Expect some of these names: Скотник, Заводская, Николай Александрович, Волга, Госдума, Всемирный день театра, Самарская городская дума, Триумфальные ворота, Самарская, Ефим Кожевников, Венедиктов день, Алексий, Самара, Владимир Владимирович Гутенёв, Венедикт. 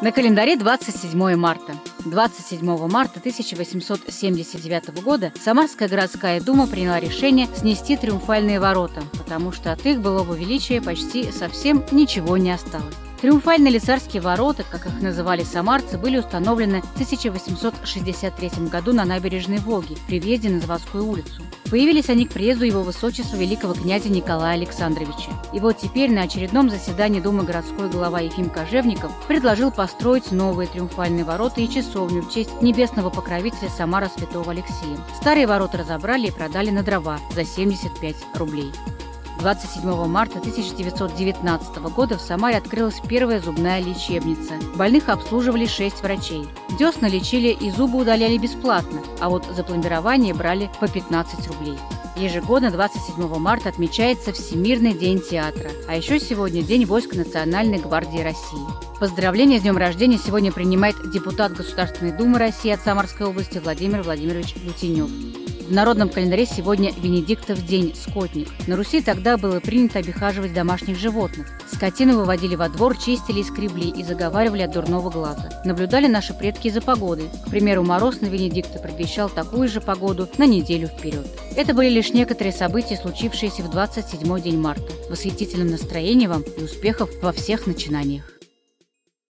На календаре 27 марта. 27 марта 1879 года Самарская городская дума приняла решение снести Триумфальные ворота, потому что от их былого величия почти совсем ничего не осталось. Триумфальные или царские ворота, как их называли самарцы, были установлены в 1863 году на набережной Волги при въезде на Заводскую улицу. Появились они к приезду его высочества великого князя Николая Александровича. И вот теперь на очередном заседании Думы городской глава Ефим Кожевников предложил построить новые Триумфальные ворота и часовню в честь небесного покровителя Самара святого Алексия. Старые ворота разобрали и продали на дрова за 75 рублей. 27 марта 1919 года в Самаре открылась первая зубная лечебница. Больных обслуживали 6 врачей. Десна лечили и зубы удаляли бесплатно, а вот за пломбирование брали по 15 рублей. Ежегодно 27 марта отмечается Всемирный день театра, а еще сегодня День войск Национальной гвардии России. Поздравления с днем рождения сегодня принимает депутат Государственной Думы России от Самарской области Владимир Владимирович Гутенёв. В народном календаре сегодня Венедиктов день, Скотник. На Руси тогда было принято обихаживать домашних животных. Скотину выводили во двор, чистили и скребли, и заговаривали от дурного глаза. Наблюдали наши предки за погодой. К примеру, мороз на Венедикта предвещал такую же погоду на неделю вперед. Это были лишь некоторые события, случившиеся в 27-й день марта. Восхитительного настроения вам и успехов во всех начинаниях!